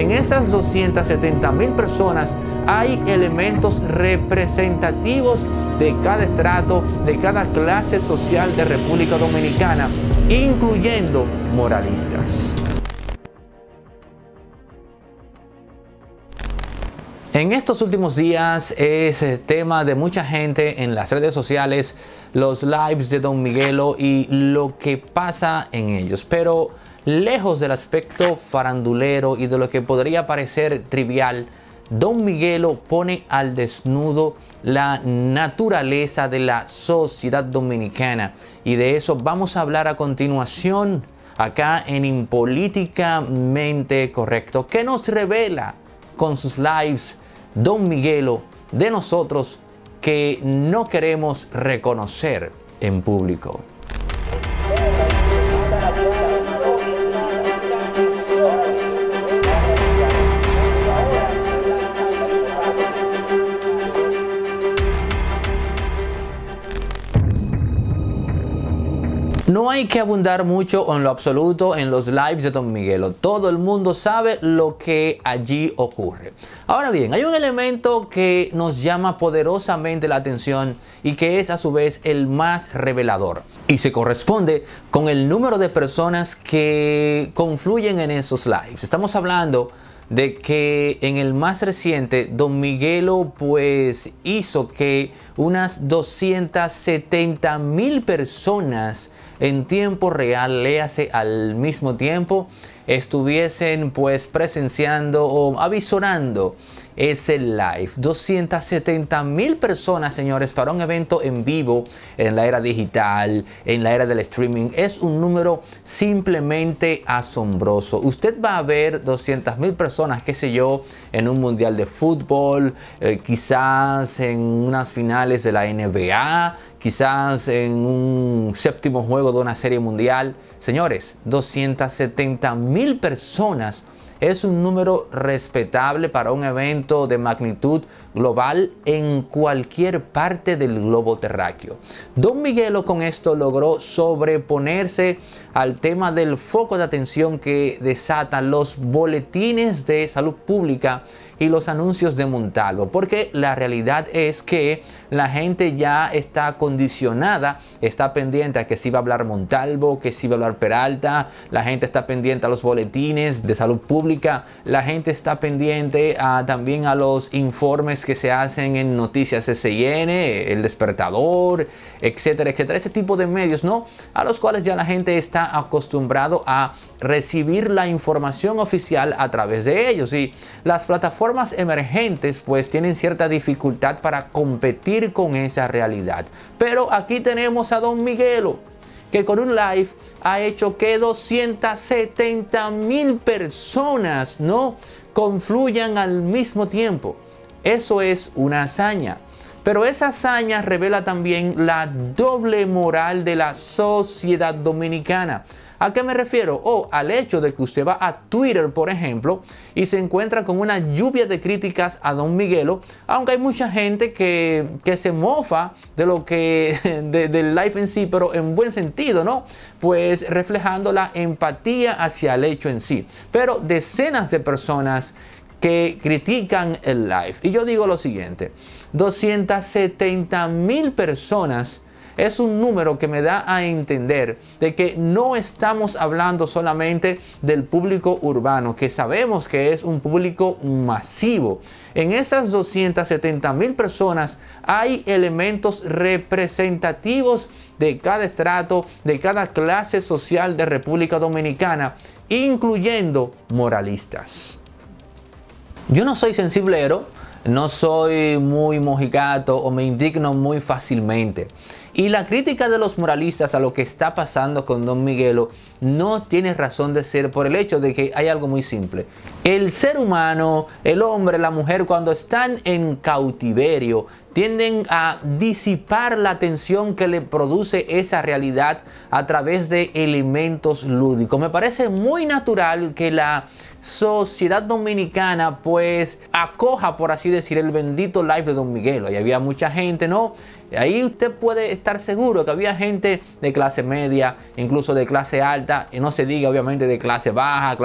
en esas 270.000 personas hay elementos representativos de cada estrato, de cada clase social de República Dominicana, incluyendo moralistas. En estos últimos días es tema de mucha gente en las redes sociales, los lives de Don Miguelo y lo que pasa en ellos. Pero lejos del aspecto farandulero y de lo que podría parecer trivial, Don Miguelo pone al desnudo la naturaleza de la sociedad dominicana. Y de eso vamos a hablar a continuación acá en Impolíticamente Correcto. ¿Qué nos revela con sus lives Don Miguelo de nosotros que no queremos reconocer en público? No hay que abundar mucho o en lo absoluto en los lives de Don Miguelo. Todo el mundo sabe lo que allí ocurre. Ahora bien, hay un elemento que nos llama poderosamente la atención y que es a su vez el más revelador. Y se corresponde con el número de personas que confluyen en esos lives. Estamos hablando de que en el más reciente Don Miguelo pues hizo que unas 270.000 personas en tiempo real, léase al mismo tiempo, estuviesen pues presenciando o avizorando ese live. 270.000 personas, señores, para un evento en vivo en la era digital, en la era del streaming, es un número simplemente asombroso. Usted va a ver 200.000 personas, qué sé yo, en un mundial de fútbol, quizás en unas finales de la NBA, quizás en un séptimo juego de una serie mundial. Señores, 270.000 personas es un número respetable para un evento de magnitud global en cualquier parte del globo terráqueo. Don Miguelo con esto logró sobreponerse al tema del foco de atención que desatan los boletines de salud pública y los anuncios de Montalvo, porque la realidad es que la gente ya está condicionada, está pendiente a que si va a hablar Montalvo, que si va a hablar Peralta, la gente está pendiente a los boletines de salud pública, la gente está pendiente también a los informes que se hacen en Noticias SIN, El Despertador, etcétera, etcétera, ese tipo de medios, ¿no?, a los cuales ya la gente está acostumbrado a recibir la información oficial a través de ellos. Y las plataformas emergentes pues tienen cierta dificultad para competir con esa realidad. Pero aquí tenemos a Don Miguelo, que con un live ha hecho que 270.000 personas no confluyan al mismo tiempo. Eso es una hazaña. Pero esa hazaña revela también la doble moral de la sociedad dominicana. ¿A qué me refiero? Al hecho de que usted va a Twitter, por ejemplo, y se encuentra con una lluvia de críticas a Don Miguelo, aunque hay mucha gente que se mofa de lo que del live en sí, pero en buen sentido, ¿no? Pues reflejando la empatía hacia el hecho en sí. Pero decenas de personas que critican el live. Y yo digo lo siguiente: 270.000 personas es un número que me da a entender de que no estamos hablando solamente del público urbano, que sabemos que es un público masivo. En esas 270.000 personas hay elementos representativos de cada estrato, de cada clase social de República Dominicana, incluyendo moralistas. Yo no soy sensiblero, no soy muy mojigato o me indigno muy fácilmente. Y la crítica de los moralistas a lo que está pasando con Don Miguelo no tiene razón de ser por el hecho de que hay algo muy simple. El ser humano, el hombre, la mujer, cuando están en cautiverio, tienden a disipar la atención que le produce esa realidad a través de elementos lúdicos. Me parece muy natural que la sociedad dominicana pues acoja, por así decir, el bendito live de Don Miguelo. Y había mucha gente, ¿no? Ahí usted puede estar seguro que había gente de clase media, incluso de clase alta, y no se diga obviamente de clase baja,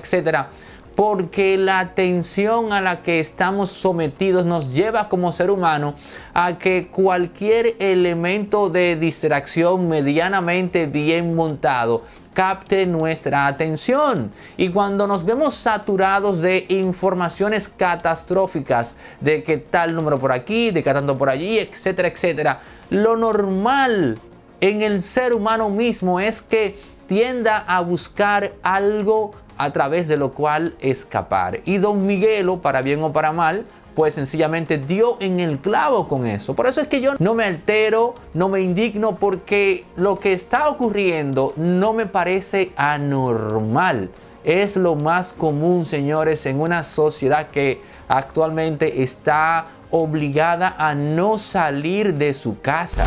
etcétera, porque la tensión a la que estamos sometidos nos lleva como ser humano a que cualquier elemento de distracción medianamente bien montado capte nuestra atención, y cuando nos vemos saturados de informaciones catastróficas de que tal número por aquí, de que tanto por allí, etcétera, etcétera, lo normal en el ser humano mismo es que tienda a buscar algo a través de lo cual escapar. Y Don Miguelo, para bien o para mal, pues sencillamente dio en el clavo con eso. Por eso es que yo no me altero, no me indigno, porque lo que está ocurriendo no me parece anormal. Es lo más común, señores, en una sociedad que actualmente está obligada a no salir de su casa.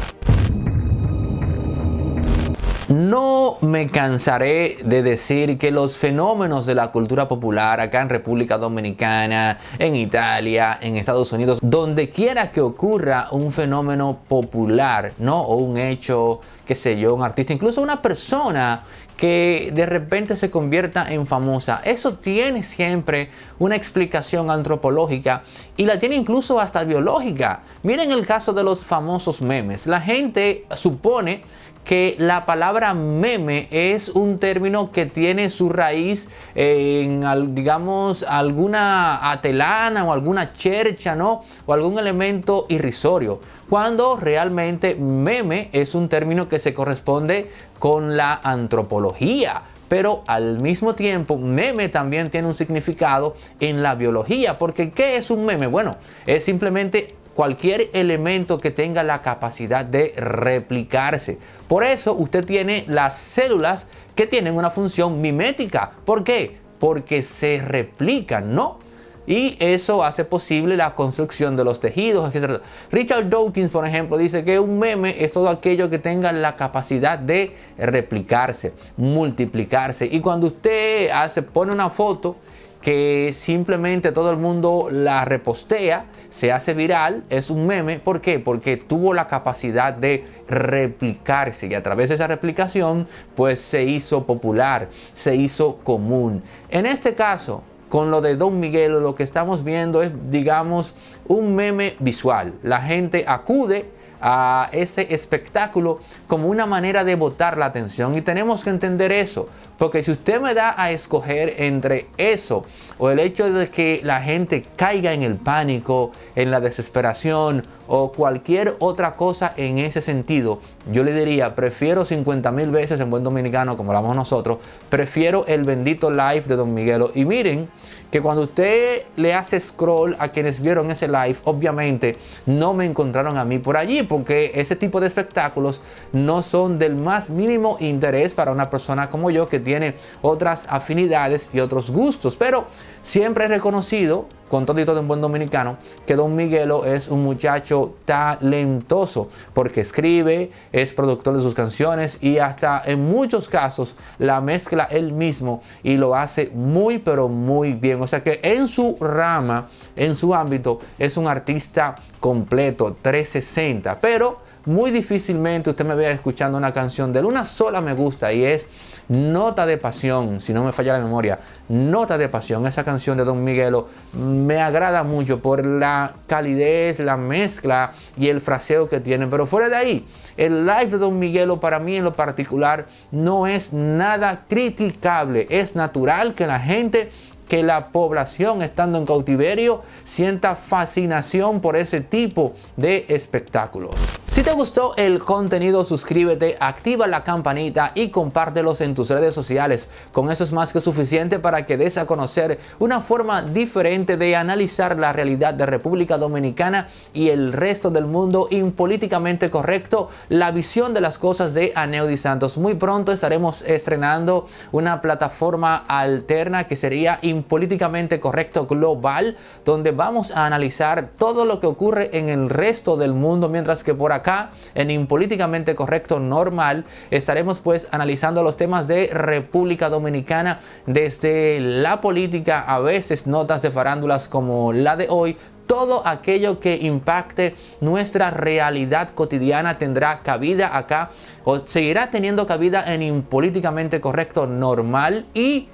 No me cansaré de decir que los fenómenos de la cultura popular acá en República Dominicana, en Italia, en Estados Unidos, donde quiera que ocurra un fenómeno popular, ¿no? O un hecho, qué sé yo, un artista, incluso una persona que de repente se convierta en famosa. Eso tiene siempre una explicación antropológica y la tiene incluso hasta biológica. Miren el caso de los famosos memes. La gente supone que la palabra meme es un término que tiene su raíz en, digamos, alguna atelana o alguna chercha, ¿no? O algún elemento irrisorio, cuando realmente meme es un término que se corresponde con la antropología. Pero al mismo tiempo, meme también tiene un significado en la biología, porque ¿qué es un meme? Bueno, es simplemente cualquier elemento que tenga la capacidad de replicarse. Por eso usted tiene las células que tienen una función mimética. ¿Por qué? Porque se replican, ¿no? Y eso hace posible la construcción de los tejidos, etc. Richard Dawkins, por ejemplo, dice que un meme es todo aquello que tenga la capacidad de replicarse, multiplicarse. Y cuando usted pone una foto que simplemente todo el mundo la repostea, se hace viral, es un meme. ¿Por qué? Porque tuvo la capacidad de replicarse, y a través de esa replicación pues se hizo popular, se hizo común. En este caso, con lo de Don Miguelo, lo que estamos viendo es, digamos, un meme visual. La gente acude a ese espectáculo como una manera de botar la atención, y tenemos que entender eso, porque si usted me da a escoger entre eso o el hecho de que la gente caiga en el pánico, en la desesperación o cualquier otra cosa en ese sentido, yo le diría, prefiero 50.000 veces, en buen dominicano como hablamos nosotros, prefiero el bendito live de Don Miguelo. Y miren que cuando usted le hace scroll a quienes vieron ese live, obviamente no me encontraron a mí por allí, porque ese tipo de espectáculos no son del más mínimo interés para una persona como yo, que tiene otras afinidades y otros gustos. Pero siempre he reconocido, con todo y todo en buen dominicano, que Don Miguelo es un muchacho talentoso, porque escribe, es productor de sus canciones, y hasta en muchos casos la mezcla él mismo, y lo hace muy pero muy bien. O sea que en su rama, en su ámbito, es un artista completo, 360. Pero muy difícilmente usted me vea escuchando una canción de él. Una sola me gusta, y es Nota de Pasión, si no me falla la memoria. Nota de Pasión, esa canción de Don Miguelo me agrada mucho por la calidez, la mezcla y el fraseo que tiene. Pero fuera de ahí, el live de Don Miguelo para mí en lo particular no es nada criticable. Es natural que la gente, que la población estando en cautiverio sienta fascinación por ese tipo de espectáculos. Si te gustó el contenido, suscríbete, activa la campanita y compártelos en tus redes sociales. Con eso es más que suficiente para que des a conocer una forma diferente de analizar la realidad de República Dominicana y el resto del mundo. Impolíticamente Correcto, la visión de las cosas de Aneudys Santos. Muy pronto estaremos estrenando una plataforma alterna que sería Políticamente Correcto Global, donde vamos a analizar todo lo que ocurre en el resto del mundo, mientras que por acá en Impolíticamente Correcto Normal estaremos pues analizando los temas de República Dominicana, desde la política, a veces notas de farándulas como la de hoy. Todo aquello que impacte nuestra realidad cotidiana tendrá cabida acá, o seguirá teniendo cabida en Impolíticamente Correcto Normal. Y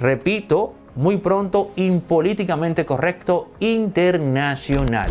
repito, muy pronto Impolíticamente Correcto Internacional.